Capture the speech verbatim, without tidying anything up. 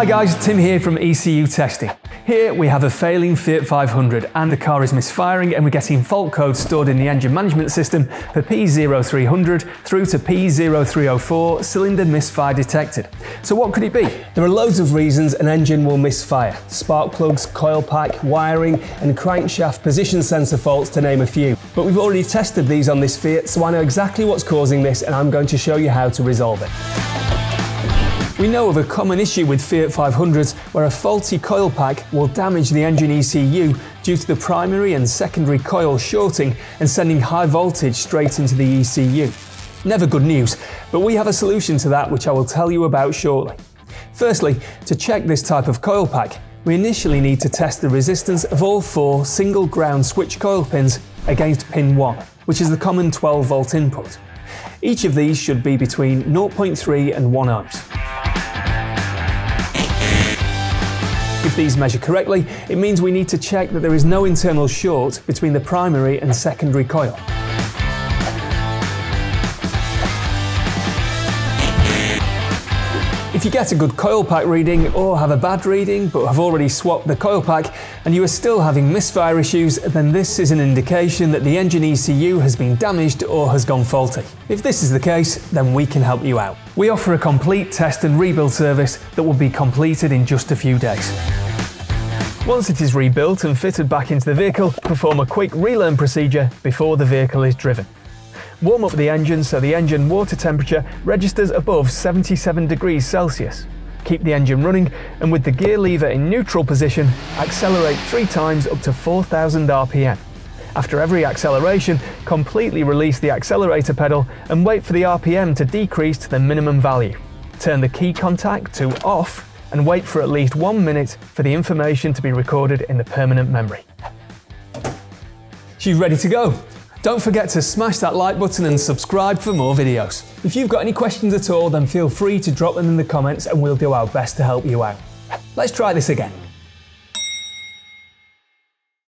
Hi guys, Tim here from E C U Testing. Here we have a failing Fiat five hundred and the car is misfiring, and we're getting fault codes stored in the engine management system for P zero three hundred through to P zero three zero four cylinder misfire detected. So what could it be? There are loads of reasons an engine will misfire. Spark plugs, coil pack, wiring and crankshaft position sensor faults, to name a few. But we've already tested these on this Fiat, so I know exactly what's causing this and I'm going to show you how to resolve it. We know of a common issue with Fiat five hundreds where a faulty coil pack will damage the engine E C U due to the primary and secondary coil shorting and sending high voltage straight into the E C U. Never good news, but we have a solution to that which I will tell you about shortly. Firstly, to check this type of coil pack, we initially need to test the resistance of all four single ground switch coil pins against pin one, which is the common twelve volt input. Each of these should be between zero point three and one ohms. If these measure correctly, it means we need to check that there is no internal short between the primary and secondary coil. If you get a good coil pack reading or have a bad reading but have already swapped the coil pack and you are still having misfire issues, then this is an indication that the engine E C U has been damaged or has gone faulty. If this is the case, then we can help you out. We offer a complete test and rebuild service that will be completed in just a few days. Once it is rebuilt and fitted back into the vehicle, perform a quick relearn procedure before the vehicle is driven. Warm up the engine so the engine water temperature registers above seventy-seven degrees Celsius. Keep the engine running and with the gear lever in neutral position, accelerate three times up to four thousand R P M. After every acceleration, completely release the accelerator pedal and wait for the R P M to decrease to the minimum value. Turn the key contact to off and wait for at least one minute for the information to be recorded in the permanent memory. She's ready to go. Don't forget to smash that like button and subscribe for more videos. If you've got any questions at all, then feel free to drop them in the comments and we'll do our best to help you out. Let's try this again.